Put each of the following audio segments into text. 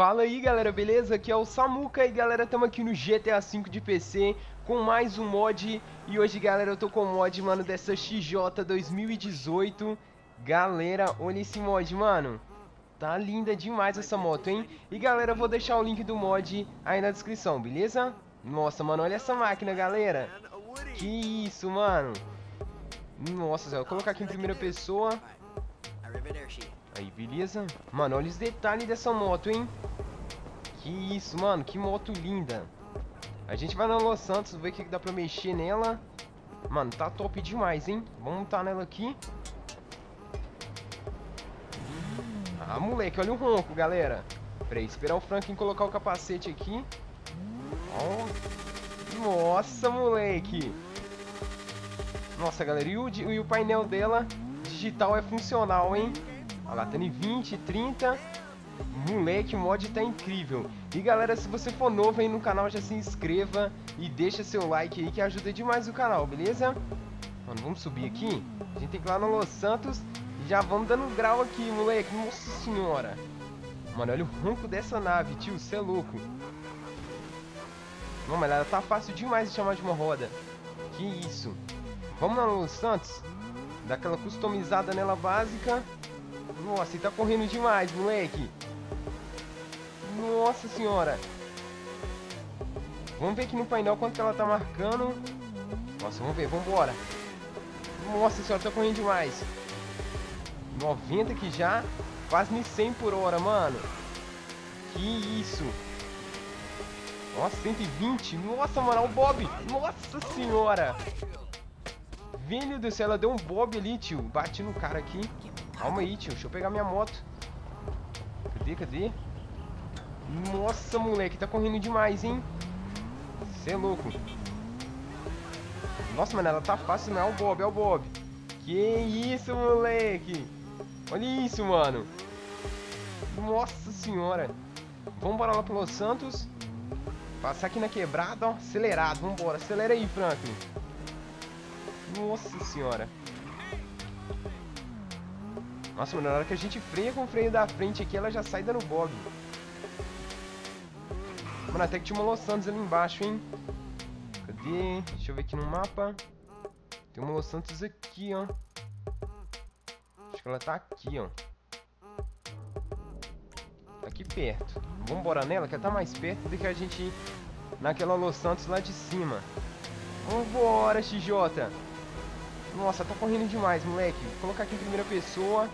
Fala aí galera, beleza? Aqui é o Samuka e galera, estamos aqui no GTA V de PC com mais um mod. E hoje galera, eu tô com o mod, mano, dessa XJ 2018. Galera, olha esse mod, mano. Tá linda demais essa moto, hein? E galera, eu vou deixar o link do mod aí na descrição, beleza? Nossa, mano, olha essa máquina, galera. Que isso, mano. Nossa, Zé, eu vou colocar aqui em primeira pessoa. Aí, beleza? Mano, olha os detalhes dessa moto, hein? Que isso, mano. Que moto linda. A gente vai na Los Santos, ver o que dá pra mexer nela. Mano, tá top demais, hein? Vamos montar nela aqui. Ah, moleque, olha o ronco, galera. Peraí, esperar o Franklin colocar o capacete aqui. Oh. Nossa, moleque. Nossa, galera, e o painel dela digital é funcional, hein? Olha lá, tá em 20, 30. Moleque, o mod tá incrível. E galera, se você for novo aí no canal, já se inscreva e deixa seu like aí que ajuda demais o canal, beleza? Mano, vamos subir aqui. A gente tem que ir lá no Los Santos e já vamos dando um grau aqui, moleque. Nossa senhora. Mano, olha o ronco dessa nave, tio, cê é louco. Não, mas ela tá fácil demais de chamar de uma roda. Que isso. Vamos lá no Los Santos. Dá aquela customizada nela básica. Nossa, ele tá correndo demais, moleque. Nossa senhora. Vamos ver aqui no painel quanto que ela tá marcando. Nossa, vamos ver, vambora. Nossa senhora, tá correndo demais. 90 aqui já. Quase nem 100 por hora, mano. Que isso. Nossa, 120. Nossa, mano, o Bob. Nossa senhora. Velho do céu, ela deu um Bob ali, tio. Bati no cara aqui. Calma aí, tio. Deixa eu pegar minha moto. Cadê? Nossa, moleque. Tá correndo demais, hein? Cê é louco. Nossa, mano. Ela tá fácil. Não é o Bob. É o Bob. Que isso, moleque. Olha isso, mano. Nossa senhora. Vambora lá pro Los Santos. Passar aqui na quebrada, ó. Acelerado. Vambora. Acelera aí, Franklin. Nossa senhora. Nossa, mano, na hora que a gente freia com o freio da frente aqui, ela já sai dando bob. Mano, até que tinha uma Los Santos ali embaixo, hein? Cadê? Deixa eu ver aqui no mapa. Tem uma Los Santos aqui, ó. Acho que ela tá aqui, ó. Tá aqui perto. Vamos embora nela, que ela tá mais perto do que a gente ir naquela Los Santos lá de cima. Vambora, XJ! Nossa, tá correndo demais, moleque. Vou colocar aqui em primeira pessoa.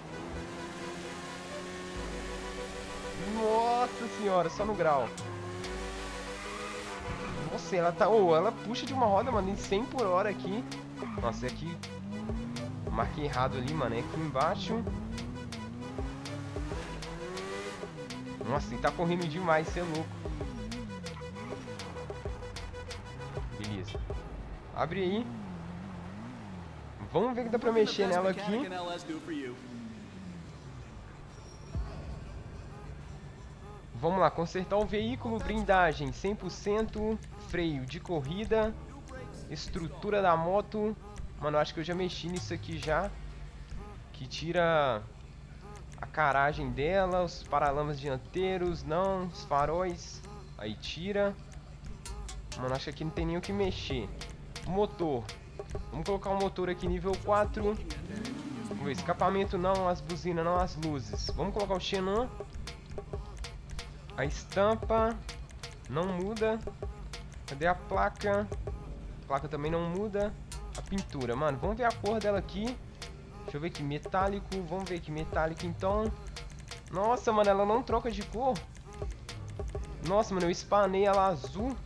Nossa senhora, só no grau. Nossa, ela tá... Oh, ela puxa de uma roda, mano, em 100 por hora aqui. Nossa, é aqui... Marquei errado ali, mano. É aqui embaixo. Nossa, ele tá correndo demais, cê é louco. Beleza. Abre aí. Vamos ver que dá pra mexer nela aqui. Vamos lá, consertar o veículo, blindagem 100%, freio de corrida, estrutura da moto. Mano, acho que eu já mexi nisso aqui já. Que tira a caragem dela, os paralamas dianteiros, não, os faróis. Aí tira. Mano, acho que aqui não tem nem o que mexer. Motor. Vamos colocar o motor aqui nível 4. Vamos ver, escapamento não, as buzinas não, as luzes. Vamos colocar o xenon. A estampa não muda. Cadê a placa? A placa também não muda. A pintura, mano, vamos ver a cor dela aqui. Deixa eu ver aqui, metálico. Vamos ver aqui, metálico então. Nossa, mano, ela não troca de cor. Nossa, mano, eu espanei ela azul.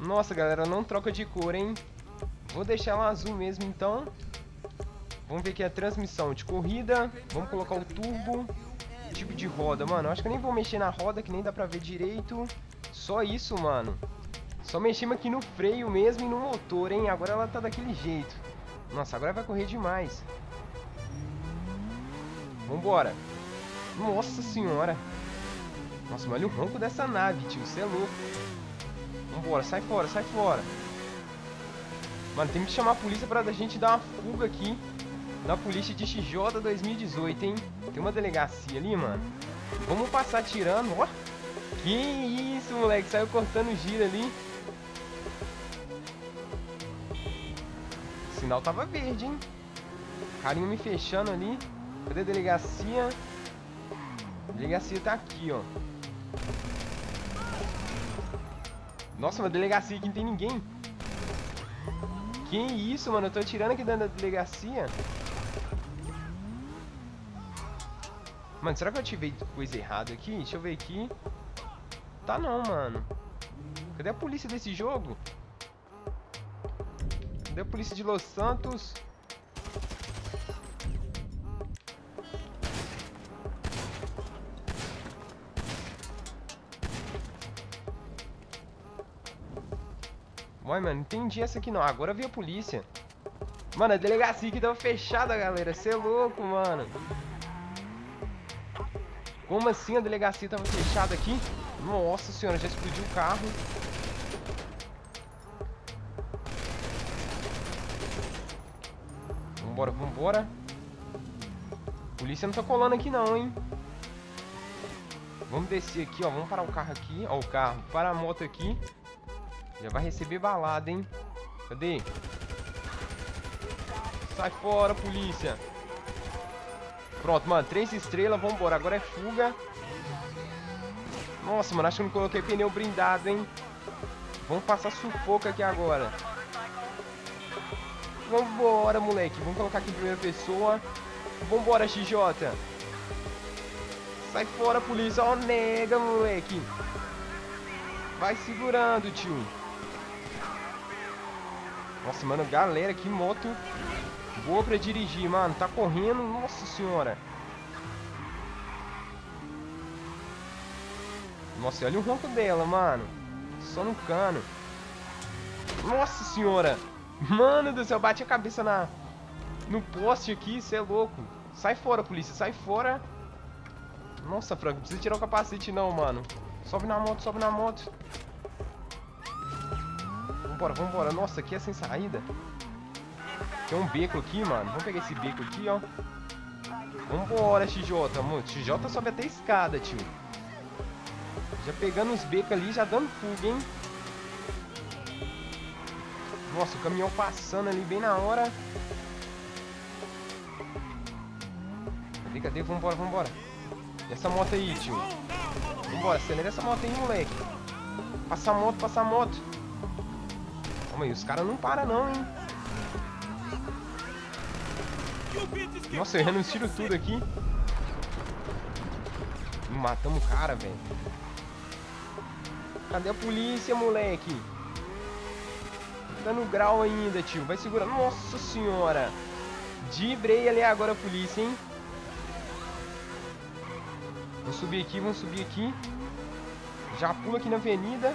Nossa, galera, não troca de cor, hein? Vou deixar ela azul mesmo, então. Vamos ver aqui a transmissão de corrida. Vamos colocar o turbo. Tipo de roda, mano. Acho que eu nem vou mexer na roda, que nem dá pra ver direito. Só isso, mano. Só mexemos aqui no freio mesmo e no motor, hein? Agora ela tá daquele jeito. Nossa, agora vai correr demais. Vambora. Nossa senhora. Nossa, olha o ronco dessa nave, tio. Você é louco. Vambora, sai fora, sai fora. Mano, tem que chamar a polícia pra gente dar uma fuga aqui. Na polícia de XJ 2018, hein. Tem uma delegacia ali, mano. Vamos passar tirando, ó. Que isso, moleque. Saiu cortando o giro ali. O sinal tava verde, hein. Carinho me fechando ali. Cadê a delegacia? A delegacia tá aqui, ó. Nossa, uma delegacia aqui não tem ninguém. Que isso, mano. Eu tô atirando aqui dentro da delegacia. Mano, será que eu ativei coisa errada aqui? Deixa eu ver aqui. Tá não, mano. Cadê a polícia desse jogo? Cadê a polícia de Los Santos? Uai, mano, não entendi essa aqui não. Agora vi a polícia. Mano, a delegacia que tava fechada, galera. Você é louco, mano. Como assim a delegacia tava fechada aqui? Nossa senhora, já explodiu o carro. Vambora, vambora. Polícia não tá colando aqui não, hein. Vamos descer aqui, ó. Vamos parar o carro aqui. Ó, o carro. Para a moto aqui. Já vai receber balada, hein? Cadê? Sai fora, polícia! Pronto, mano. 3 estrelas, vambora. Agora é fuga. Nossa, mano. Acho que eu não coloquei pneu blindado, hein? Vamos passar sufoco aqui agora. Vambora, moleque. Vamos colocar aqui em primeira pessoa. Vambora, XJ. Sai fora, polícia. Ó, nega, moleque. Vai segurando, tio. Nossa, mano, galera, que moto boa pra dirigir, mano. Tá correndo, nossa senhora. Nossa, olha o ronco dela, mano. Só no cano. Nossa senhora. Mano do céu, bate a cabeça no poste aqui, cê é louco. Sai fora, polícia, sai fora. Nossa, Franco, não precisa tirar o capacete não, mano. Sobe na moto, sobe na moto. Vambora, vambora. Nossa, aqui é sem saída. Tem um beco aqui, mano. Vamos pegar esse beco aqui, ó. Vambora, XJ, mano. XJ sobe até a escada, tio. Já pegando uns becos ali, já dando fuga, hein. Nossa, o caminhão passando ali bem na hora. Cadê, cadê? Vambora, vambora. E essa moto aí, tio. Vambora, acelera essa moto aí, moleque. Passa a moto, passa a moto. Calma aí, os caras não param não, hein. Nossa, eu renuncio tudo aqui. Matamos o cara, velho. Cadê a polícia, moleque? Tá no grau ainda, tio. Vai segurar. Nossa senhora. Dibrei ali agora a polícia, hein. Vamos subir aqui, vamos subir aqui. Já pula aqui na avenida.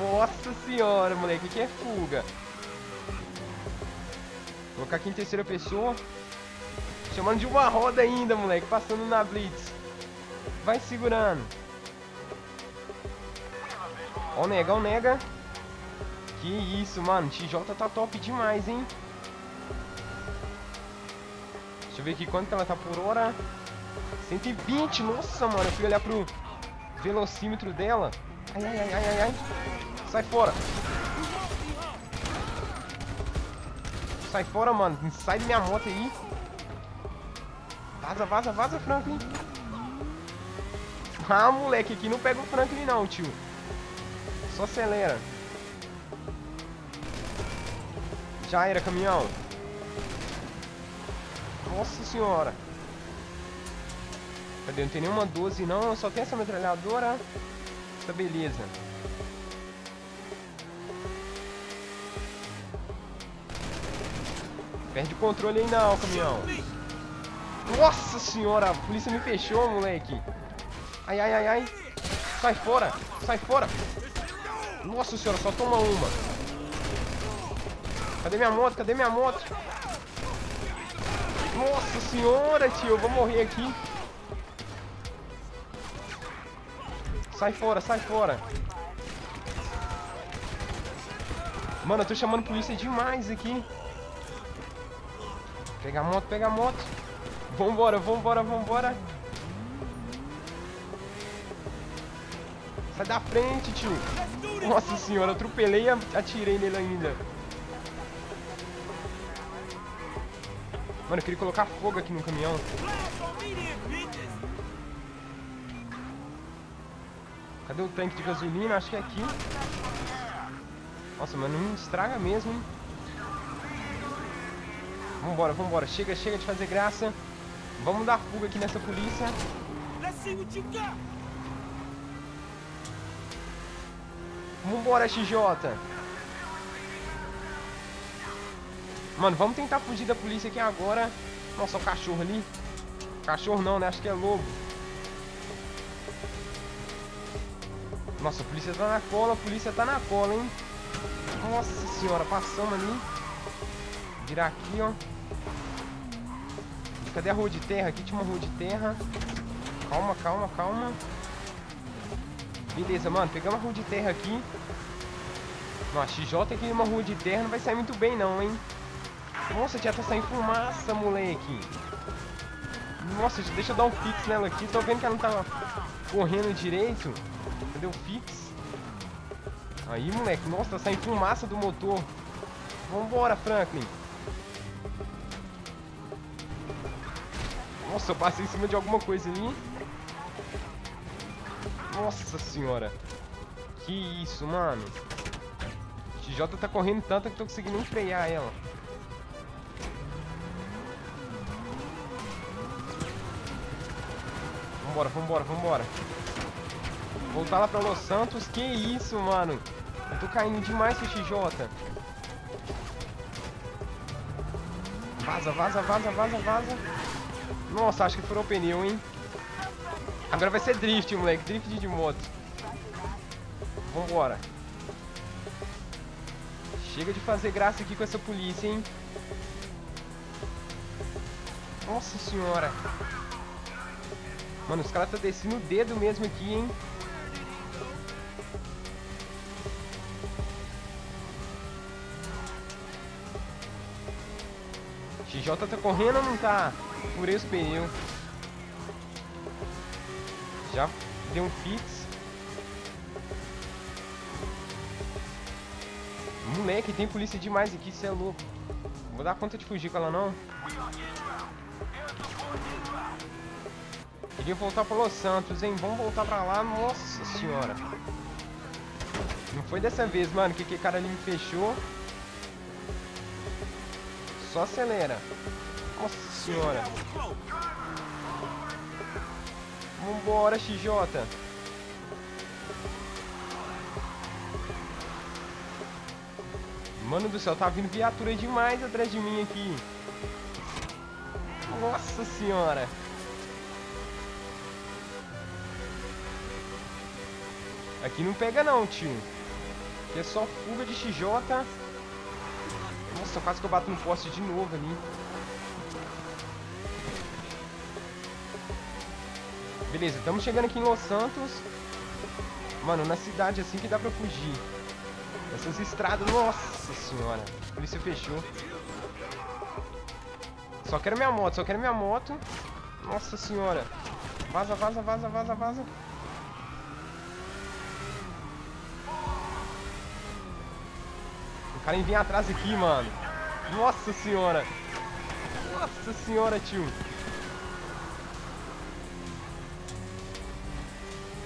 Nossa senhora, moleque. Aqui é fuga. Vou colocar aqui em terceira pessoa. Chamando de uma roda ainda, moleque. Passando na blitz. Vai segurando. Ó, nega, ó, nega. Que isso, mano. XJ tá top demais, hein. Deixa eu ver aqui quanto que ela tá por hora. 120, nossa, mano, eu fui olhar pro velocímetro dela. Ai, ai, ai, ai, ai. Sai fora. Sai fora, mano. Sai da minha moto aí. Vaza, vaza, vaza, Franklin. Ah, moleque, aqui não pega o Franklin não, tio. Só acelera. Já era, caminhão. Nossa senhora. Cadê? Não tem nenhuma 12 não, só tem essa metralhadora. Tá, beleza. Perde o controle aí não, caminhão. Nossa senhora, a polícia me fechou, moleque. Ai, ai, ai, ai. Sai fora, sai fora. Nossa senhora, só toma uma. Cadê minha moto? Cadê minha moto? Nossa senhora, tio, eu vou morrer aqui. Sai fora, sai fora. Mano, eu tô chamando polícia demais aqui. Pega a moto, pega a moto. Vambora, vambora, vambora. Sai da frente, tio. Nossa senhora, eu atropelei e atirei nele ainda. Mano, eu queria colocar fogo aqui no caminhão. Cadê o tanque de gasolina? Acho que é aqui. Nossa, mano, não estraga mesmo, hein? Vambora, vambora. Chega, chega de fazer graça. Vamos dar fuga aqui nessa polícia. Vambora, XJ. Mano, vamos tentar fugir da polícia aqui agora. Nossa, o cachorro ali. Cachorro não, né? Acho que é lobo. Nossa, a polícia tá na cola, a polícia tá na cola, hein? Nossa senhora, passamos ali. Virar aqui, ó. Cadê a rua de terra? Aqui tinha uma rua de terra. Calma, calma, calma. Beleza, mano, pegamos a rua de terra aqui. Nossa, XJ aqui numa rua de terra não vai sair muito bem não, hein? Nossa, já tá saindo fumaça, moleque. Nossa, deixa eu dar um fix nela aqui. Tô vendo que ela não tá correndo direito. Cadê o fix? Aí, moleque. Nossa, tá saindo fumaça do motor. Vambora, Franklin. Nossa, eu passei em cima de alguma coisa ali. Nossa senhora. Que isso, mano. XJ tá correndo tanto que tô conseguindo nem frear ela. Vambora, vambora, vambora. Voltar lá pra Los Santos. Que isso, mano. Eu tô caindo demais com o XJ. Vaza, vaza, vaza, vaza, vaza. Nossa, acho que furou o pneu, hein? Agora vai ser drift, moleque. Drift de moto. Vambora. Chega de fazer graça aqui com essa polícia, hein? Nossa senhora. Mano, os caras estão descendo o dedo mesmo aqui, hein? XJ tá correndo ou não tá? Furei os pneus. Já deu um fix. Moleque, tem polícia demais aqui, cê é louco. Não vou dar conta de fugir com ela, não. Queria voltar para Los Santos, hein? Vamos voltar pra lá, nossa senhora. Não foi dessa vez, mano, que aquele cara ali me fechou. Só acelera. Nossa senhora. Vambora, XJ. Mano do céu, tá vindo viatura demais atrás de mim aqui. Nossa senhora. Aqui não pega não, tio. Aqui é só fuga de XJ. Nossa, quase que eu bato no poste de novo ali. Beleza, estamos chegando aqui em Los Santos. Mano, na cidade assim que dá pra fugir. Essas estradas, nossa senhora. A polícia fechou. Só quero minha moto, só quero minha moto. Nossa senhora. Vaza, vaza, vaza, vaza, vaza. O cara vem atrás aqui, mano. Nossa senhora. Nossa senhora, tio.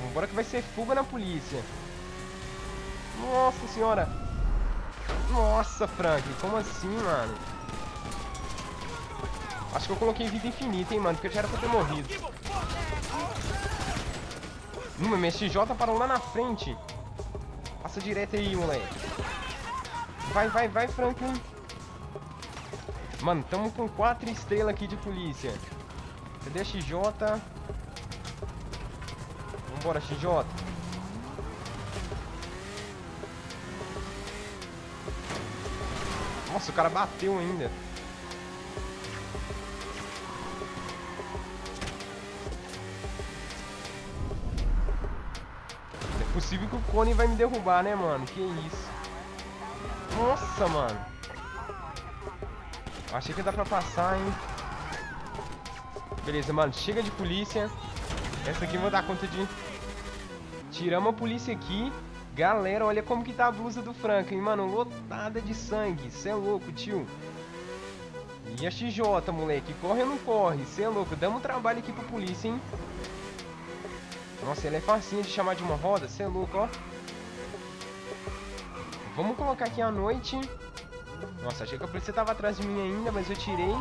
Vambora que vai ser fuga na polícia. Nossa senhora. Nossa, Frank. Como assim, mano? Acho que eu coloquei vida infinita, hein, mano. Porque eu já era pra ter morrido. Minha XJ parou lá na frente. Passa direto aí, moleque. Vai, vai, vai, Franklin. Mano, tamo com 4 estrelas aqui de polícia. Cadê a XJ? Vambora, XJ. Nossa, o cara bateu ainda. É possível que o Cone vai me derrubar, né, mano? Que isso. Nossa, mano. Achei que dá pra passar, hein. Beleza, mano. Chega de polícia. Essa aqui eu vou dar conta de Tiramos a polícia aqui. Galera, olha como que tá a blusa do Franklin, mano. Lotada de sangue. Cê é louco, tio. E a XJ, moleque. Corre ou não corre? Cê é louco. Damos um trabalho aqui pra polícia, hein. Nossa, ela é facinha de chamar de uma roda. Cê é louco, ó. Vamos colocar aqui à noite. Nossa, achei que a polícia tava atrás de mim ainda, mas eu tirei.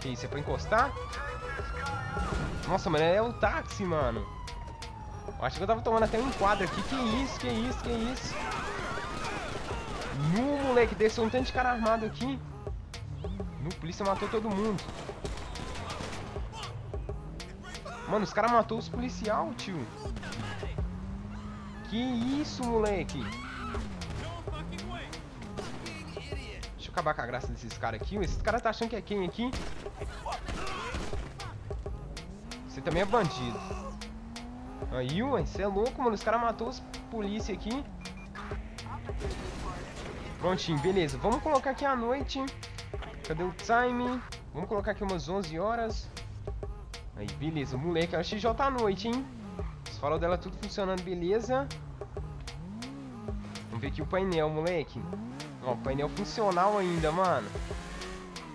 Que isso? É pra encostar? Nossa, mano, é o táxi, mano. Acho que eu tava tomando até um enquadro aqui. Que isso, que isso, que isso. No, moleque, desceu um tanto de cara armado aqui. No, a polícia matou todo mundo. Mano, os caras matou os policial, tio. Que isso, moleque. Deixa eu acabar com a graça desses caras aqui. Esses caras tá achando que é quem aqui? Você também é bandido. Aí, ué, você é louco, mano. Os caras matou os polícia aqui. Prontinho, beleza. Vamos colocar aqui à noite. Cadê o time? Vamos colocar aqui umas 11 horas. Aí, beleza, moleque, a XJ à noite, hein? Os farol dela tudo funcionando, beleza. Vamos ver aqui o painel, moleque. Ó, painel funcional ainda, mano.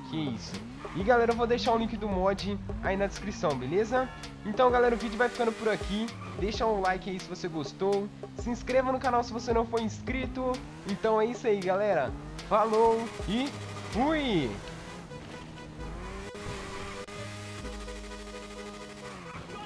Que isso. E galera, eu vou deixar o link do mod aí na descrição, beleza? Então galera, o vídeo vai ficando por aqui. Deixa um like aí se você gostou. Se inscreva no canal se você não for inscrito. Então é isso aí, galera. Falou e fui!